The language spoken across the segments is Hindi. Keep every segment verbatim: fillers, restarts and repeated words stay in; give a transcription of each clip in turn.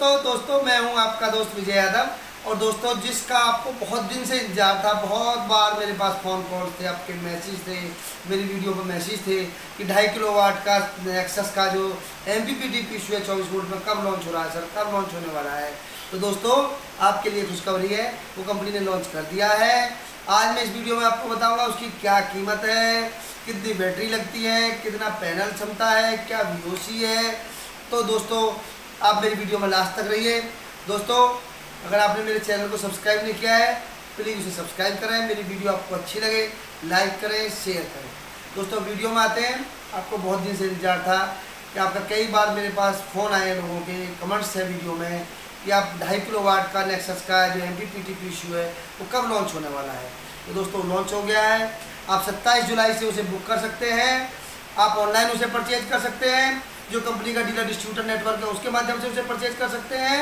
दोस्तों दोस्तों मैं हूं आपका दोस्त विजय यादव। और दोस्तों जिसका आपको बहुत दिन से इंतजार था, बहुत बार मेरे पास फ़ोन कॉल्स थे, आपके मैसेज थे, मेरी वीडियो पर मैसेज थे कि ढाई किलो वाट का नेक्सस का जो एमपीपीटी पीसी है चौबीस वोल्ट में कब लॉन्च हो रहा है सर, कब लॉन्च होने वाला है। तो दोस्तों आपके लिए खुशखबरी है, वो कंपनी ने लॉन्च कर दिया है। आज मैं इस वीडियो में आपको बताऊँगा उसकी क्या कीमत है, कितनी बैटरी लगती है, कितना पैनल क्षमता है, क्या वी ओ सी है। तो दोस्तों आप मेरी वीडियो में लास्ट तक रहिए। दोस्तों अगर आपने मेरे चैनल को सब्सक्राइब नहीं किया है, प्लीज़ उसे सब्सक्राइब करें। मेरी वीडियो आपको अच्छी लगे लाइक करें, शेयर करें। दोस्तों वीडियो में आते हैं। आपको बहुत दिन से इंतजार था कि आपका कई बार मेरे पास फ़ोन आए, लोगों के कमेंट्स है वीडियो में कि आप ढाई किलो वाट का नेक्सस का जो M P P T PC है वो कब लॉन्च होने वाला है। तो दोस्तों लॉन्च हो गया है। आप सत्ताईस जुलाई से उसे बुक कर सकते हैं। आप ऑनलाइन उसे परचेज कर सकते हैं, जो कंपनी का डीलर डिस्ट्रीब्यूटर नेटवर्क है उसके माध्यम से उसे परचेज कर सकते हैं।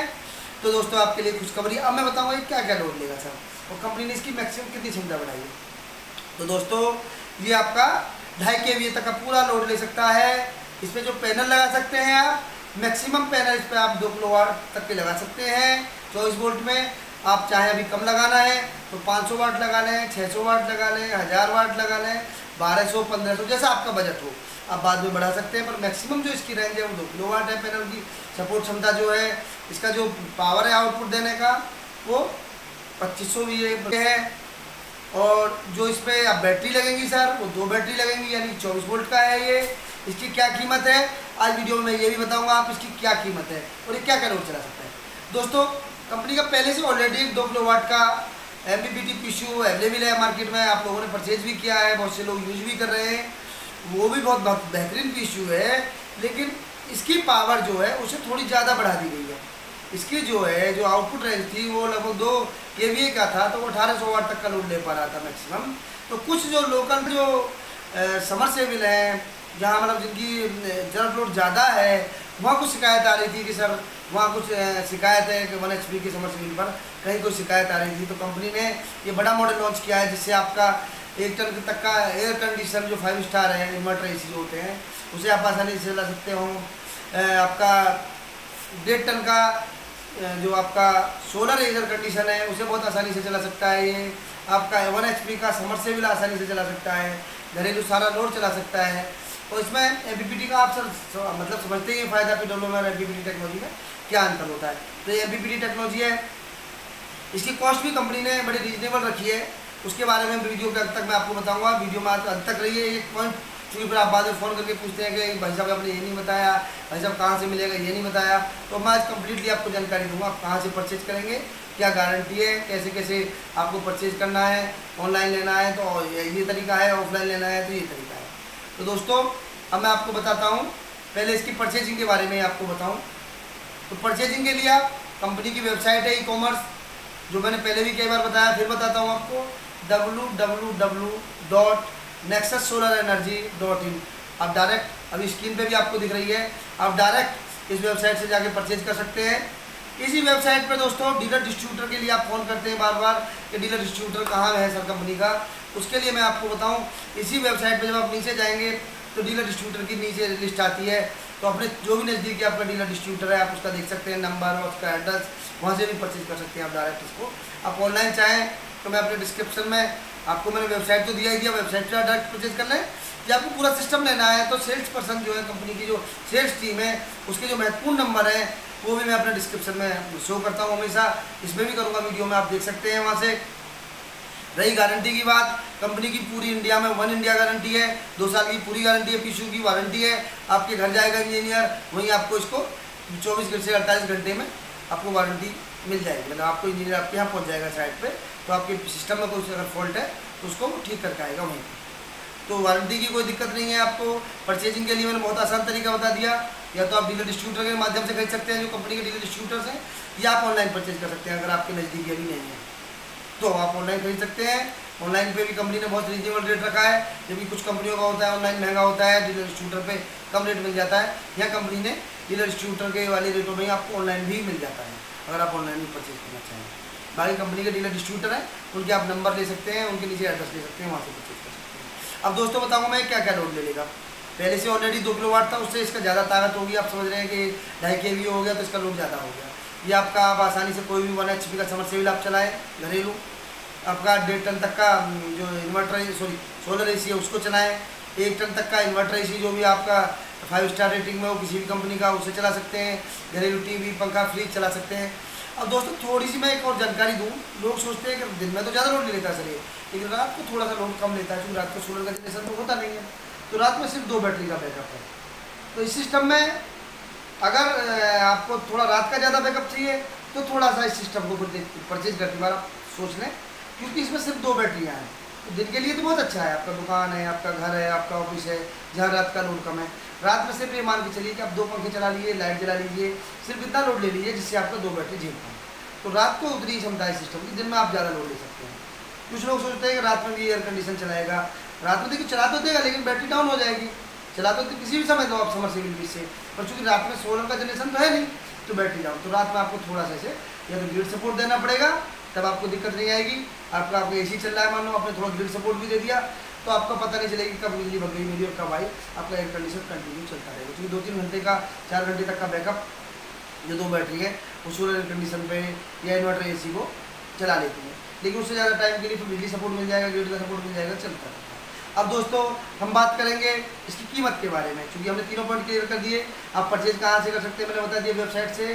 तो दोस्तों आपके लिए खुशखबरी। अब मैं बताऊंगा ये क्या क्या लोड लेगा सर, और कंपनी ने इसकी मैक्सिमम कितनी क्षमता बढ़ाई है। तो दोस्तों ये आपका ढाई के वी तक का पूरा लोड ले सकता है। इस पर जो पैनल लगा सकते हैं आप, मैक्सिमम पैनल इस पर आप दो किलो वाट तक के लगा सकते हैं चौबीस वोल्ट में। आप चाहे अभी कम लगाना है तो पाँच सौ वाट लगा लें, छः सौ वाट लगा लें, हज़ार वाट लगा लें, बारह सौ, पंद्रह सौ, जैसा आपका बजट हो आप बाद में बढ़ा सकते हैं। पर मैक्सिमम जो इसकी रेंज है वो दो किलो वाट है। पैनल की सपोर्ट क्षमता जो है, इसका जो पावर है आउटपुट देने का, वो पच्चीस सौ है। और जो इस पर आप बैटरी लगेंगी सर, वो दो बैटरी लगेंगी, यानी चौबीस वोल्ट का है ये। इसकी क्या कीमत है आज वीडियो में मैं ये भी बताऊँगा आप इसकी क्या कीमत है और ये क्या क्या लोड चला सकते हैं। दोस्तों कंपनी का पहले से ऑलरेडी दो किलो वाट का M P P T P C O available है मार्केट में। आप लोगों ने परचेज भी किया है, बहुत से लोग यूज भी कर रहे हैं। वो भी बहुत बेहतरीन पी सी ओ है, लेकिन इसकी पावर जो है उसे थोड़ी ज़्यादा बढ़ा दी गई है। इसकी जो है जो आउटपुट रेंज थी वो लगभग दो के वी ए का था, तो वो अठारह सौ वाट तक का लोड ले पा रहा था मैक्सिमम। तो कुछ जो लोकल जो समरसेबल हैं, जहाँ मतलब जिनकी जरा लोड ज़्यादा है, वहाँ कुछ शिकायत आ रही थी कि सर वहाँ कुछ शिकायत है कि वन एच पी की समरसेबल पर कहीं कोई शिकायत आ रही थी। तो कंपनी ने ये बड़ा मॉडल लॉन्च किया है, जिससे आपका एक टन तक का एयर कंडीशन जो फाइव स्टार है इन्वर्टर ए सी जो होते हैं उसे आप आसानी से चला सकते हो। आपका डेढ़ टन का जो आपका सोलर एयर कंडीशन है उसे बहुत आसानी से चला सकता है ये। आपका वन एच पी का समरसेबल आसानी से चला सकता है, घरेलू सारा लोड चला सकता है। और इसमें एम पी पी टी का आप सर मतलब समझते ही फ़ायदा पी डब्ल्यू में M P P T technology में क्या अंतर होता है। तो ये M P P T technology है, इसकी कॉस्ट भी कंपनी ने बड़ी रीजनेबल रखी है। उसके बारे में वीडियो के अंत तक मैं आपको बताऊंगा। वीडियो में अंत तक रहिए। एक पॉइंट चूँकि फिर आप बाद में फ़ोन करके पूछते हैं कि भाई साहब आपने ये नहीं बताया, भाई साहब कहाँ से मिलेगा ये नहीं बताया। तो मैं आज कम्प्लीटली आपको जानकारी दूँगा, आप कहाँ से परचेज करेंगे, क्या गारंटी है, कैसे कैसे आपको परचेज करना है। ऑनलाइन लेना है तो ये तरीका है, ऑफलाइन लेना है तो ये तरीका है। तो दोस्तों अब मैं आपको बताता हूँ, पहले इसकी परचेजिंग के बारे में आपको बताऊँ। तो परचेजिंग के लिए आप कंपनी की वेबसाइट है ई कॉमर्स, जो मैंने पहले भी कई बार बताया, फिर बताता हूँ आपको W W W dot Nexus solar energy dot in. आप डायरेक्ट अभी स्क्रीन पे भी आपको दिख रही है, आप डायरेक्ट इस वेबसाइट से जाके परचेज कर सकते हैं। इसी वेबसाइट पर दोस्तों डीलर डिस्ट्रीब्यूटर के लिए आप फ़ोन करते हैं बार बार कि डीलर डिस्ट्रीब्यूटर कहाँ है सर कंपनी का, उसके लिए मैं आपको बताऊं। इसी वेबसाइट पे जब आप नीचे जाएंगे तो डीलर डिस्ट्रीब्यूटर की नीचे लिस्ट आती है। तो अपने जो भी नज़दीकी आपका डीलर डिस्ट्रीब्यूटर है आप उसका देख सकते हैं नंबर और उसका एड्रेस, वहाँ से भी परचेज कर सकते हैं आप डायरेक्ट इसको। आप ऑनलाइन चाहें तो मैं अपने डिस्क्रिप्शन में आपको मैंने वेबसाइट तो दिया ही दिया, वेबसाइट पर डायरेक्ट परचेज कर लें। या आपको पूरा सिस्टम लेना है तो सेल्स पर्सन जो है कंपनी की जो सेल्स टीम है उसके जो महत्वपूर्ण नंबर हैं वो भी मैं अपने डिस्क्रिप्शन में शो करता हूँ हमेशा, इसमें भी करूँगा वीडियो में, आप देख सकते हैं वहाँ से। रही गारंटी की बात, कंपनी की पूरी इंडिया में वन इंडिया गारंटी है, दो साल की पूरी गारंटी है, पीसी की वारंटी है। आपके घर जाएगा इंजीनियर, वहीं आपको इसको चौबीस घंटे से अड़तालीस घंटे में आपको वारंटी मिल जाएगी, मतलब आपको इंजीनियर आपके यहाँ पहुँच जाएगा साइट पे। तो आपके सिस्टम में कोई अगर फॉल्ट है तो उसको ठीक करके आएगा वहीं। तो वारंटी की कोई दिक्कत नहीं है आपको। परचेजिंग के लिए मैंने बहुत आसान तरीका बता दिया, या तो आप डीलर डिस्ट्रीब्यूटर के माध्यम से खरीद सकते हैं जो कंपनी के डीलर डिस्ट्रीब्यूटर्स हैं, या आप ऑनलाइन परचेज कर सकते हैं अगर आपके नज़दीकी अभी नहीं है तो आप ऑनलाइन खरीद सकते हैं। ऑनलाइन पे भी कंपनी ने बहुत रीजनेबल रेट रखा है, जबकि कुछ कंपनियों का होता है ऑनलाइन महंगा होता है, डीलर डिस्ट्रीब्यूटर पे कम रेट मिल जाता है। यहाँ कंपनी ने डीलर डिस्ट्रीब्यूटर के वाले रेटों में आपको ऑनलाइन भी मिल जाता है अगर आप ऑनलाइन भी परचेज करना चाहें। बाकी कंपनी के डीलर डिस्ट्रीब्यूटर हैं, उनके आप नंबर ले सकते हैं, उनके नीचे एड्रेस ले सकते हैं, वहाँ से परचेज कर सकते हैं। अब दोस्तों बताऊँगा मैं क्या क्या लोड ले लेगा। पहले से ऑलरेडी दो किलो वाट था, उससे इसका ज़्यादा ताकत होगी। आप समझ रहे हैं कि ढाई के वी हो गया तो इसका लोड ज़्यादा हो गया। ये आपका आप आसानी से कोई भी वन एच पी का समरसेबल आप चलाएं घरेलू, आपका डेढ़ टन तक का जो inverter sorry solar A C है उसको चलाएं, एक टन तक का इन्वर्टर ए सी जो भी आपका फाइव स्टार रेटिंग में हो किसी भी कंपनी का उसे चला सकते हैं, घरेलू टी वी पंखा फ्रिज चला सकते हैं। अब दोस्तों थोड़ी सी मैं एक और जानकारी दूं, लोग सोचते हैं कि दिन में तो ज़्यादा लोड नहीं लेता सर ये, लेकिन रात को थोड़ा सा लोड कम लेता है क्योंकि रात को सोलर का जनरेशन तो होता नहीं है, तो रात में सिर्फ दो बैटरी का बैकअप है। तो इस सिस्टम में अगर आपको थोड़ा रात का ज़्यादा बैकअप चाहिए तो थोड़ा सा इस सिस्टम को परचेज करके बार आप सोच लें, क्योंकि इसमें सिर्फ दो बैटरियाँ हैं तो दिन के लिए तो बहुत अच्छा है। आपका दुकान है, आपका घर है, आपका ऑफिस है, जहाँ रात का लोड कम है, रात में सिर्फ ये मान के चलिए कि आप दो पंखे चला लीजिए, लाइट जला लीजिए, सिर्फ इतना लोड ले लीजिए जिससे आपका दो बैटरी झेल पाए। तो रात को उतनी क्षमता है सिस्टम की, दिन में आप ज़्यादा लोड ले सकते हैं। कुछ लोग सोचते हैं कि रात में भी एयर कंडीशन चलाएगा, रात में देखिए चला तो देगा लेकिन बैटरी डाउन हो जाएगी, चला तो किसी भी समय दो आप समरसेबल बीच से, पर चूँकि रात में सोलर का जनरेशन तो है नहीं तो बैटरी डाउन, तो रात में आपको थोड़ा सा इसे या तो ग्रिड सपोर्ट देना पड़ेगा, तब आपको दिक्कत नहीं आएगी। आपका आपका एसी चल रहा है, मानो आपने थोड़ा ग्रिड सपोर्ट भी दे दिया तो आपको पता नहीं चलेगी कब बिजली भग गई मेरी और कब आई, आपका एयर कंडीशन कंटिन्यू चलता रहेगा। क्योंकि दो तीन घंटे का चार घंटे तक का बैकअप जो दो बैटरी है वो सोलर एयर कंडीशन पे या इन्वर्टर एसी को चला लेती है, लेकिन उससे ज़्यादा टाइम के लिए फिर बिजली सपोर्ट मिल जाएगा, ग्रिड का सपोर्ट मिल जाएगा, चलता रहेगा। अब दोस्तों हम बात करेंगे इसकी कीमत के बारे में, क्योंकि हमने तीनों पॉइंट क्लियर कर दिए। आप परचेज कहाँ से कर सकते हैं मैंने बता दिया, वेबसाइट से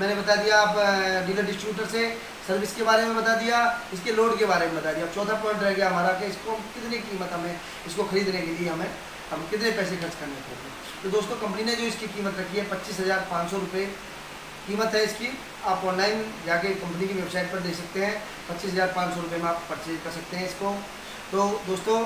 मैंने बता दिया, आप डीलर डिस्ट्रीब्यूटर से, सर्विस के बारे में बता दिया, इसके लोड के बारे में बता दिया। चौथा पॉइंट रह गया हमारा कि इसको कितनी कीमत हमें इसको खरीदने के लिए हमें हम कितने पैसे खर्च करने पड़ेंगे। तो दोस्तों कंपनी ने जो इसकी कीमत रखी है पच्चीस हज़ार पाँच सौ रुपये कीमत है इसकी। आप ऑनलाइन जाके कंपनी की वेबसाइट पर देख सकते हैं, पच्चीस हज़ार पाँच सौ रुपये में आप परचेज कर सकते हैं इसको। तो दोस्तों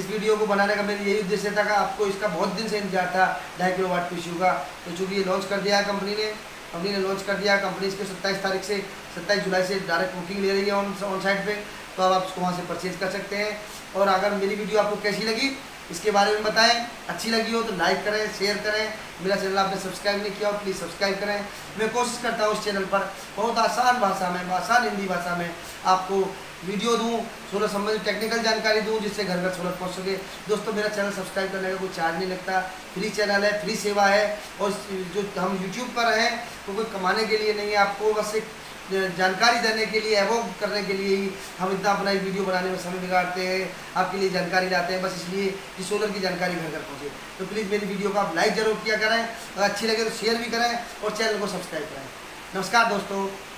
इस वीडियो को बनाने का मेरा यही उद्देश्य था कि आपको इसका बहुत दिन से इंतजार था ढाई किलो वाट पीसीयू का, तो चूँकि ये लॉन्च कर दिया है कंपनी ने कंपनी ने लॉन्च कर दिया। कंपनी इसके सत्ताईस तारीख से सत्ताईस जुलाई से डायरेक्ट बुकिंग ले रही है ऑन ऑन साइट पे, तो अब आप उसको वहाँ से परचेज कर सकते हैं। और अगर मेरी वीडियो आपको कैसी लगी इसके बारे में बताएं, अच्छी लगी हो तो लाइक करें, शेयर करें। मेरा चैनल आपने सब्सक्राइब नहीं किया हो प्लीज़ सब्सक्राइब करें। मैं कोशिश करता हूँ इस चैनल पर बहुत आसान भाषा में, आसान हिंदी भाषा में आपको वीडियो दूँ, सोलर संबंधित टेक्निकल जानकारी दूँ जिससे घर घर सोलर पहुँच सके। दोस्तों मेरा चैनल सब्सक्राइब करने का कोई चार्ज नहीं लगता, फ्री चैनल है, फ्री सेवा है, और जो हम यूट्यूब पर हैं वो कोई कमाने के लिए नहीं है, आपको बस एक जानकारी देने के लिए, एवोग करने के लिए ही हम इतना अपना एक वीडियो बनाने में समय बिगाड़ते हैं, आपके लिए जानकारी लाते हैं बस इसलिए कि सोलर की जानकारी घर घर पहुँचे। तो प्लीज़ मेरी वीडियो को आप लाइक ज़रूर किया करें, अगर अच्छी लगे तो शेयर भी करें और चैनल को सब्सक्राइब करें। नमस्कार दोस्तों।